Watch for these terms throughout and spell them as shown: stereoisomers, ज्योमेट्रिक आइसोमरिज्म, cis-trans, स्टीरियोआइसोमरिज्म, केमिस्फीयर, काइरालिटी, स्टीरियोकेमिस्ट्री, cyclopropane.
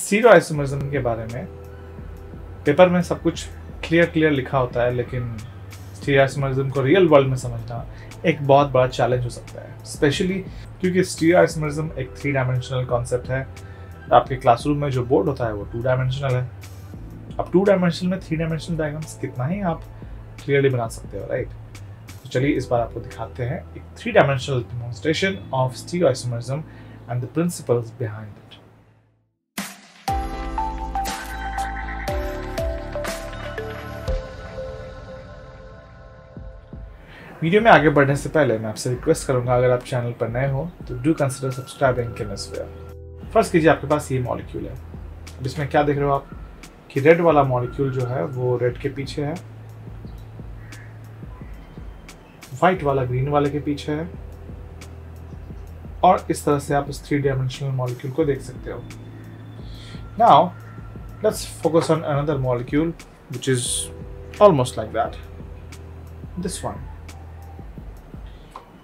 स्टीरियोआइसोमरिज्म के बारे में पेपर में सब कुछ क्लियर लिखा होता है, लेकिन स्टीरियोआइसोमरिज्म को रियल वर्ल्ड में समझना एक बहुत बड़ा चैलेंज हो सकता है, स्पेशली क्योंकि स्टीरियोआइसोमरिज्म एक 3 डायमेंशनल कॉन्सेप्ट है। आपके क्लासरूम में जो बोर्ड होता है वो 2 डायमेंशनल है। अब 2 डायमेंशनल में 3 डायमेंशनल डायग्राम्स कितना ही आप क्लियरली बना सकते हो, राइट? तो चलिए इस बार आपको दिखाते हैं एक 3 dimensional demonstration of स्टीरियोआइसोमरिज्म and the principles behind it. Video में आगे बढ़ने से पहले मैं आपसे रिक्वेस्ट करूंगा, अगर आप चैनल पर नए हो तो do consider subscribing केमिस्फीयर। First कीजिए आपके पास ये मॉलिक्यूल है। अब इसमें क्या देख रहे हो आप कि रेड वाला मॉलिक्यूल जो है वो रेड के पीछे है, व्हाइट वाला ग्रीन वाले के पीछे है, और इस तरह से आप इस 3 डायमेंशनल मॉलिक्यूल को देख सकते हो। Now let's focus on another molecule which is almost like that, this one.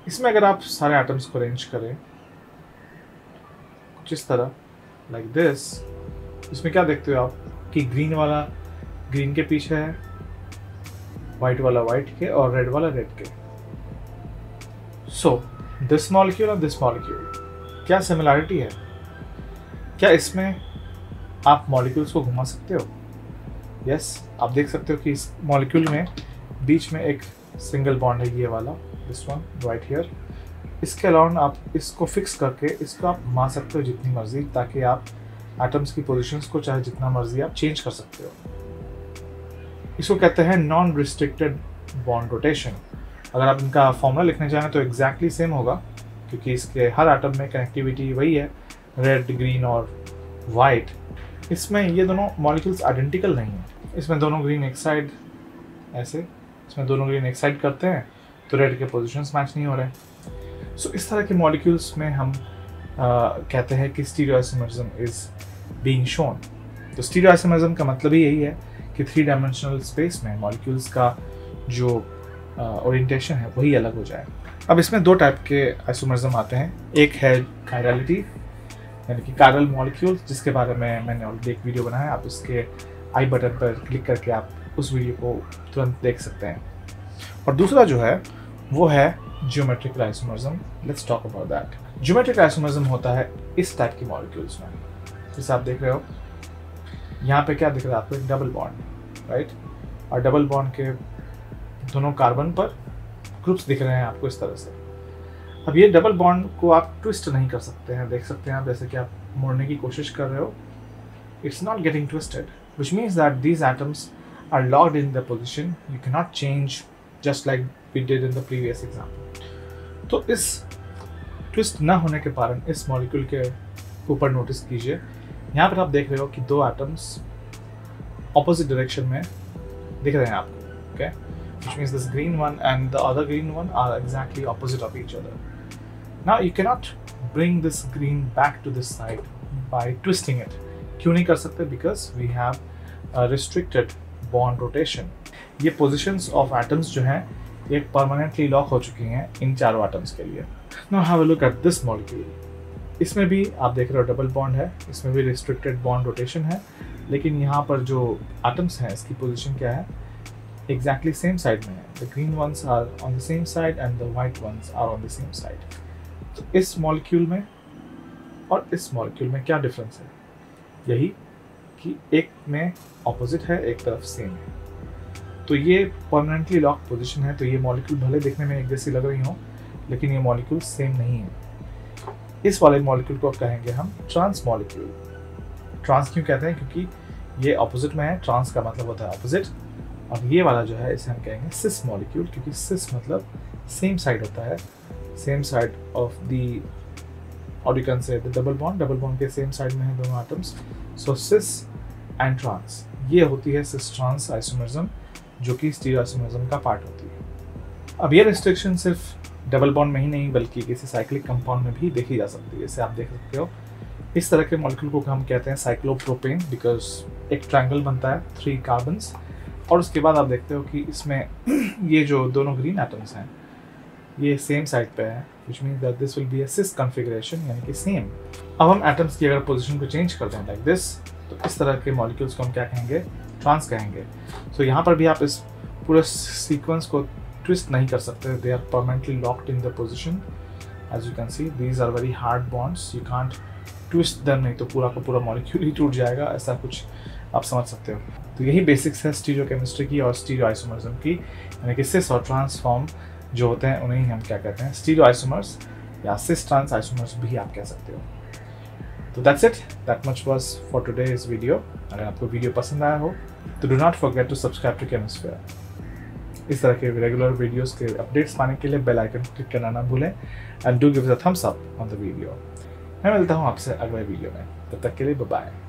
इसमें अगर आप सारे एटम्स को अरेंज करें कुछ इस तरह, लाइक दिस, इसमें क्या देखते हो आप कि ग्रीन वाला ग्रीन के पीछे है, व्हाइट वाला व्हाइट के, और रेड वाला रेड के। सो दिस मॉलिक्यूल और दिस मॉलिक्यूल, क्या सिमिलैरिटी है? क्या इसमें आप मॉलिक्यूल्स को घुमा सकते हो? यस, आप देख सकते हो कि इस मॉलिक्यूल में बीच में एक सिंगल बॉन्ड है, ये वाला, दिस वन राइट हियर। इसके अलावा आप इसको फिक्स करके इसको आप घुमा सकते हो जितनी मर्जी, ताकि आप एटम्स की पोजीशंस को चाहे जितना मर्जी आप चेंज कर सकते हो। इसको कहते हैं नॉन रिस्ट्रिक्टेड बॉन्ड रोटेशन। अगर आप इनका फॉर्मूला लिखने जाएं तो एग्जैक्टली सेम होगा, क्योंकि इसके हर एटम में कनेक्टिविटी वही है, रेड, ग्रीन और वाइट। इसमें ये दोनों मॉलिक्यूल्स आइडेंटिकल नहीं हैं। इसमें दोनों ग्रीन एक साइड ऐसे, इसमें दोनों ग्रीन एक साइड करते हैं तो रेड के पोजीशंस मैच नहीं हो रहे। सो इस तरह के मॉलिक्यूल्स में हम कहते हैं कि स्टीरियोआइसोमरिज्म इज बीइंग शोन। तो स्टीरियोआइसोमरिज्म का मतलब ही यही है कि 3 डायमेंशनल स्पेस में मॉलिक्यूल्स का जो ओरिएंटेशन है वही अलग हो जाए। अब इसमें 2 टाइप के आइसोमरिज्म आते हैं। एक है काइरालिटी, यानी कि काइरल मॉलिक्यूल्स, जिसके बारे में मैंने ऑलरेडी एक वीडियो बनाया। आप उसके आई बटन पर क्लिक करके आप उस वीडियो को तुरंत देख सकते हैं। और दूसरा जो है वो है ज्योमेट्रिक आइसोमरिज्म। Let's talk about that. ज्योमेट्रिक आइसोमरिज्म होता है इस टाइप के मॉलिक्यूल्स में, जैसे आप देख रहे हो यहाँ पे क्या दिख रहा है आपको, एक डबल बॉन्ड, राइट? और डबल बॉन्ड के दोनों कार्बन पर ग्रुप्स दिख रहे हैं आपको इस तरह से। अब ये डबल बॉन्ड को आप ट्विस्ट नहीं कर सकते हैं, देख सकते हैं आप जैसे कि आप मोड़ने की कोशिश कर रहे हो, it's not getting twisted, which means that these atoms are locked in the position, you can not change just like we did in the previous example. तो इस twist ना होने के कारण इस molecule के ऊपर notice कीजिए, यहाँ पर आप देख रहे हो कि 2 atoms opposite direction में दिख रहे हैं आपको, okay? Which means this green one and the other green one are exactly opposite of each other. Now you cannot bring this green back to this side by twisting it. क्यों नहीं कर सकते? Because we have a restricted bond rotation. ये positions of atoms जो हैं ये permanently lock हो चुकी हैं इन चारों एटम्स के लिए। Now have a look at this molecule. इसमें भी आप देख रहे हो डबल बॉन्ड है, इसमें भी रिस्ट्रिक्टेड बॉन्ड रोटेशन है, लेकिन यहाँ पर जो एटम्स हैं इसकी पोजीशन क्या है, एग्जैक्टली सेम साइड में है। The green ones are on the same side and the white ones are on the same side. तो इस मॉलिक्यूल में और इस मॉलिक्यूल में क्या डिफरेंस है? यही कि एक में ऑपोजिट है, एक तरफ सेम है। तो ये परमानेंटली लॉक पोजीशन है। तो ये मॉलिक्यूल भले देखने में एक जैसी लग रही हो, लेकिन ये मॉलिक्यूल सेम नहीं है। इस वाले मॉलिक्यूल को कहेंगे हम ट्रांस मॉलिक्यूल। ट्रांस क्यों कहते हैं? क्योंकि ये ऑपोजिट में है, ट्रांस का मतलब होता है ऑपोजिट, और ये वाला जो है इसे हम कहेंगे सिस मॉलिक्यूल, क्योंकि सिस मतलब सेम साइड होता है, सेम साइड ऑफ दी ऑडिकन से डबल बॉन्ड, डबल बॉन्ड के सेम साइड में है दोनों items. So cis and trans, ये होती है सिस ट्रांस आइसोमरिज्म, जो कि स्टीरियोआइसोमरिज्म का पार्ट होती है। अब ये रिस्ट्रिक्शन सिर्फ डबल बॉन्ड में ही नहीं बल्कि किसी साइक्लिक कंपाउंड में भी देखी जा सकती है। जैसे आप देख सकते हो इस तरह के मॉलिक्यूल को हम कहते हैं साइक्लोप्रोपेन, बिकॉज एक ट्रायंगल बनता है 3 कार्बन्स, और उसके बाद आप देखते हो कि इसमें ये जो दोनों ग्रीन एटम्स हैं ये सेम साइड पे है, which means that this will be a cis configuration, यानी कि सेम। अब हम एटम्स की अगर पोजीशन को चेंज कर दें लाइक दिस, तो इस तरह के मॉलिक्यूल्स को हम क्या कहेंगे, ट्रांस कहेंगे। सो यहाँ पर भी आप इस पूरे सीक्वेंस को ट्विस्ट नहीं कर सकते, they are permanently locked in the position. As you can see these are very hard bonds, you can't twist them, नहीं तो पूरा का पूरा मॉलिक्यूल ही टूट जाएगा, ऐसा कुछ आप समझ सकते हो। तो यही बेसिक्स है स्टीरियोकेमिस्ट्री की और स्टीरियोआइसोमर्स की, यानी कि सिस और ट्रांस फॉर्म जो होते हैं उन्हें ही हम क्या कहते हैं, स्टीरियोआइसोमर्स या सिस ट्रांस आइसोमर्स भी आप कह सकते हो। तो that's it, that much was for today इस वीडियो। अगर आपको वीडियो पसंद आया हो तो do not forget to subscribe to केमिस्फीयर। इस तरह के रेगुलर वीडियोस के अपडेट्स पाने के लिए बेल आइकन को क्लिक करना ना भूलें and do give us a thumbs up on the video. मैं मिलता हूँ आपसे अगले वीडियो में, तब तक के लिए बाय बाय।